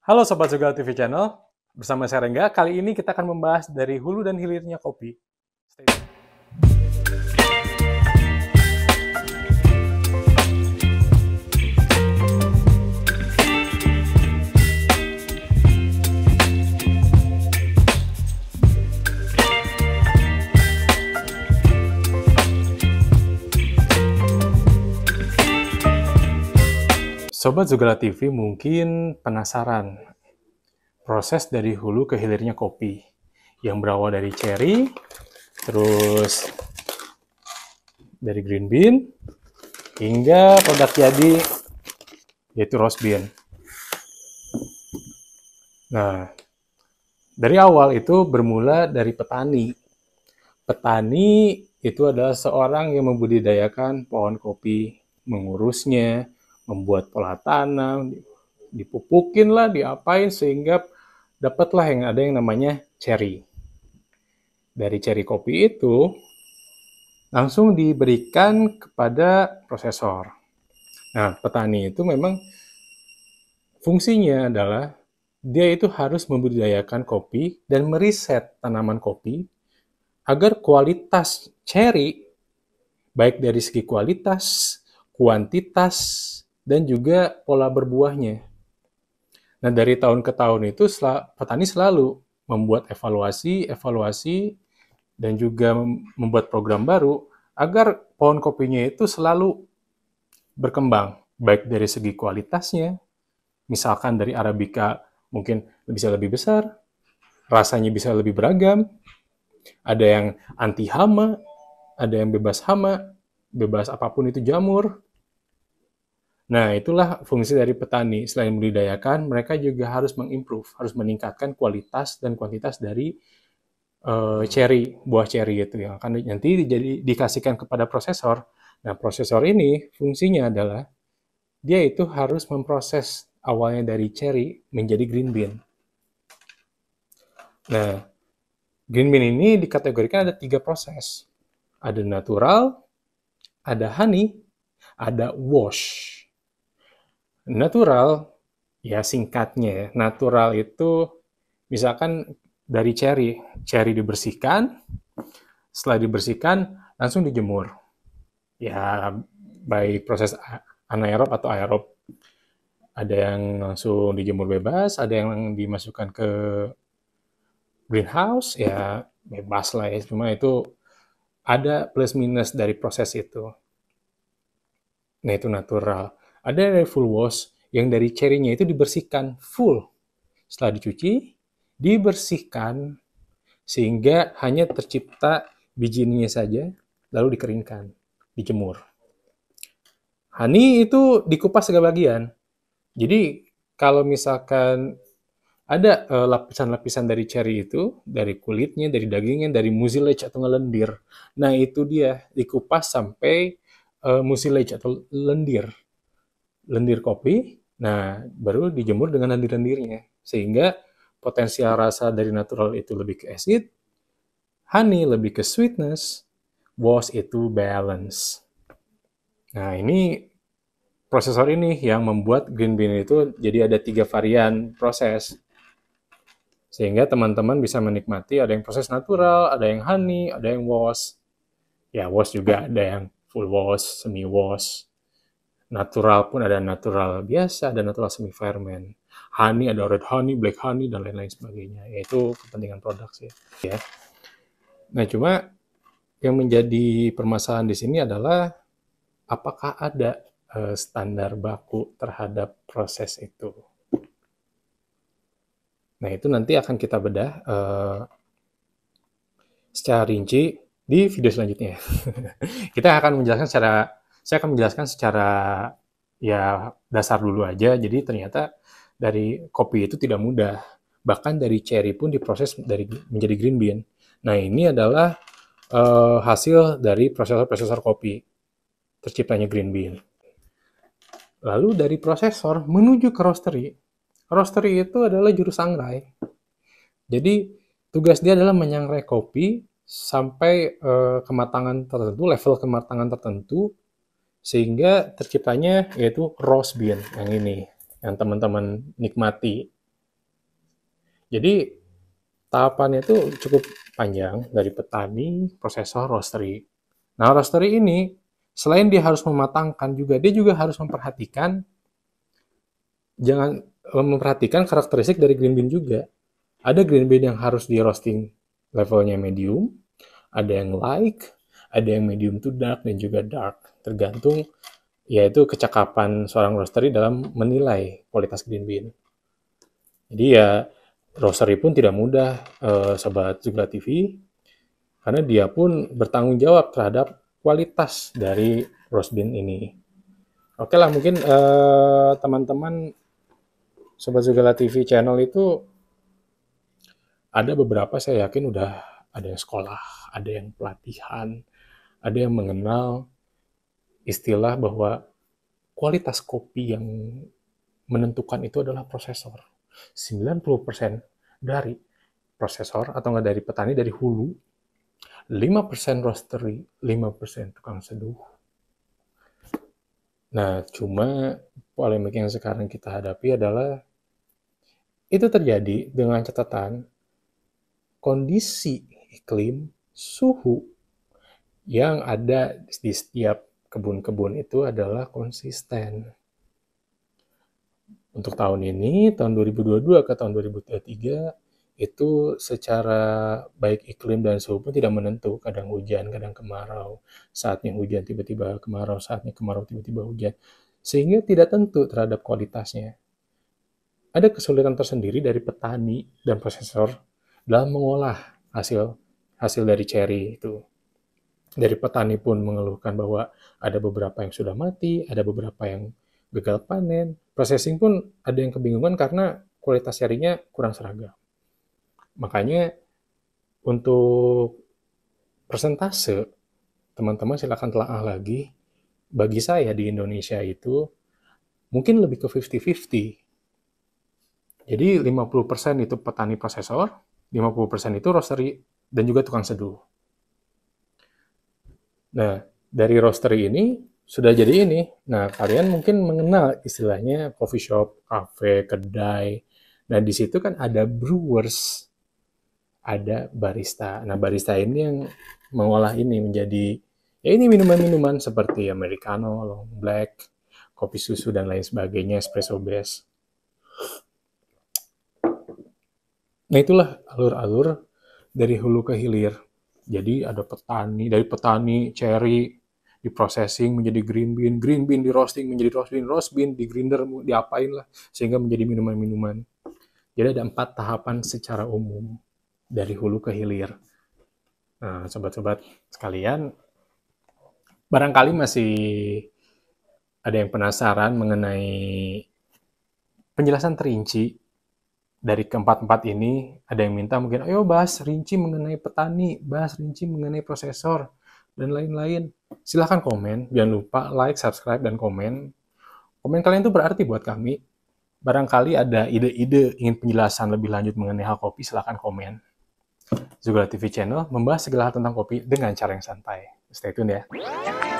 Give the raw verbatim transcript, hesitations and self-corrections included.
Halo Sobat Zoogala T V Channel, bersama saya Rengga. Kali ini kita akan membahas dari hulu dan hilirnya kopi. Stay tuned. Sobat Zoogala T V mungkin penasaran proses dari hulu ke hilirnya kopi yang berawal dari cherry, terus dari green bean, hingga produk jadi yaitu roast bean. Nah, dari awal itu bermula dari petani. Petani itu adalah seorang yang membudidayakan pohon kopi, mengurusnya, membuat pola tanam, dipupukin lah, diapain, sehingga dapatlah yang ada yang namanya cherry. Dari cherry kopi itu langsung diberikan kepada prosesor. Nah, petani itu memang fungsinya adalah dia itu harus membudidayakan kopi dan meriset tanaman kopi agar kualitas cherry, baik dari segi kualitas, kuantitas, dan juga pola berbuahnya. Nah, dari tahun ke tahun itu sel- petani selalu membuat evaluasi-evaluasi dan juga membuat program baru agar pohon kopinya itu selalu berkembang, baik dari segi kualitasnya, misalkan dari Arabica mungkin bisa lebih besar, rasanya bisa lebih beragam, ada yang anti hama, ada yang bebas hama, bebas apapun itu jamur. Nah, itulah fungsi dari petani. Selain membudidayakan, mereka juga harus mengimprove, harus meningkatkan kualitas dan kuantitas dari uh, cherry, buah cherry itu yang akan nanti jadi dikasihkan kepada prosesor. Nah, prosesor ini fungsinya adalah dia itu harus memproses awalnya dari cherry menjadi green bean. Nah, green bean ini dikategorikan ada tiga proses. Ada natural, ada honey, ada wash. Natural, ya singkatnya, natural itu misalkan dari cherry, cherry dibersihkan, setelah dibersihkan langsung dijemur. Ya, baik proses anaerob atau aerob. Ada yang langsung dijemur bebas, ada yang dimasukkan ke greenhouse, ya bebas lah ya, cuma itu ada plus minus dari proses itu. Nah, itu natural. Ada dari full wash, yang dari cherry-nya itu dibersihkan full. Setelah dicuci, dibersihkan sehingga hanya tercipta bijinya saja, lalu dikeringkan, dijemur. Honey itu dikupas segala bagian. Jadi kalau misalkan ada lapisan-lapisan dari cherry itu, dari kulitnya, dari dagingnya, dari mucilage atau lendir. Nah, itu dia dikupas sampai uh, mucilage atau lendir. lendir kopi, nah baru dijemur dengan lendir-lendirnya, sehingga potensial rasa dari natural itu lebih ke acid, honey lebih ke sweetness, wash itu balance. Nah, ini prosesor ini yang membuat green bean itu jadi ada tiga varian proses, sehingga teman-teman bisa menikmati ada yang proses natural, ada yang honey, ada yang wash. Ya, wash juga ada yang full wash, semi wash. Natural pun ada natural biasa, ada natural semi ferment. Honey ada red honey, black honey, dan lain-lain sebagainya. Yaitu kepentingan produk sih. Ya. Nah, cuma yang menjadi permasalahan di sini adalah apakah ada eh, standar baku terhadap proses itu. Nah, itu nanti akan kita bedah eh, secara rinci di video selanjutnya. Kita akan menjelaskan secara Saya akan menjelaskan secara ya dasar dulu aja. Jadi ternyata dari kopi itu tidak mudah. Bahkan dari cherry pun diproses dari menjadi green bean. Nah, ini adalah uh, hasil dari prosesor-prosesor kopi terciptanya green bean. Lalu dari prosesor menuju ke roastery. Roastery itu adalah juru sangrai. Jadi tugas dia adalah menyangrai kopi sampai uh, kematangan tertentu, level kematangan tertentu, sehingga terciptanya yaitu roast bean yang ini yang teman-teman nikmati Jadi tahapannya itu cukup panjang, dari petani, prosesor, roastery. Nah, roastery ini selain dia harus mematangkan juga, dia juga harus memperhatikan jangan memperhatikan karakteristik dari green bean juga. Ada green bean yang harus di roasting levelnya medium, ada yang light, ada yang medium to dark dan juga dark. Tergantung yaitu kecakapan seorang roastery dalam menilai kualitas green bean. Jadi ya roastery pun tidak mudah, eh, Sobat Zoogala T V, karena dia pun bertanggung jawab terhadap kualitas dari roast bean ini. Oke lah, mungkin teman-teman eh, Sobat Zoogala T V channel itu ada beberapa saya yakin udah ada yang sekolah, ada yang pelatihan, ada yang mengenal istilah bahwa kualitas kopi yang menentukan itu adalah prosesor. sembilan puluh persen dari prosesor atau enggak dari petani, dari hulu, lima persen roastery, lima persen tukang seduh. Nah, cuma polemik yang sekarang kita hadapi adalah itu terjadi dengan catatan kondisi iklim, suhu yang ada di setiap kebun-kebun itu adalah konsisten. Untuk tahun ini, tahun dua ribu dua puluh dua ke tahun dua ribu dua puluh tiga, itu secara baik iklim dan suhu pun tidak menentu. Kadang hujan, kadang kemarau. Saatnya hujan, tiba-tiba kemarau. Saatnya kemarau, tiba-tiba hujan. Sehingga tidak tentu terhadap kualitasnya. Ada kesulitan tersendiri dari petani dan prosesor dalam mengolah hasil hasil dari ceri itu. Dari petani pun mengeluhkan bahwa ada beberapa yang sudah mati, ada beberapa yang gagal panen. Processing pun ada yang kebingungan karena kualitas cerinya kurang seragam. Makanya untuk persentase, teman-teman silakan telaah lagi. Bagi saya di Indonesia itu mungkin lebih ke fifty fifty. Jadi lima puluh persen itu petani prosesor, lima puluh persen itu roastery dan juga tukang seduh. Nah, dari roastery ini sudah jadi ini. Nah, kalian mungkin mengenal istilahnya coffee shop, cafe, kedai. Nah, di situ kan ada brewers, ada barista. Nah, barista ini yang mengolah ini menjadi, ya ini minuman-minuman seperti americano, long black, kopi susu, dan lain sebagainya, espresso base. Nah, itulah alur-alur dari hulu ke hilir. Jadi ada petani, dari petani, ceri, di processing menjadi green bean, green bean di roasting menjadi roast bean, roast bean di grinder diapain lah sehingga menjadi minuman-minuman. Jadi ada empat tahapan secara umum dari hulu ke hilir. Nah, sobat-sobat sekalian, barangkali masih ada yang penasaran mengenai penjelasan terinci dari keempat-empat ini. Ada yang minta mungkin, ayo bahas rinci mengenai petani, bahas rinci mengenai prosesor, dan lain-lain. Silahkan komen, jangan lupa like, subscribe, dan komen. Komen kalian itu berarti buat kami. Barangkali ada ide-ide ingin penjelasan lebih lanjut mengenai hal kopi, silahkan komen. Zoogala T V Channel membahas segala hal tentang kopi dengan cara yang santai. Stay tune ya.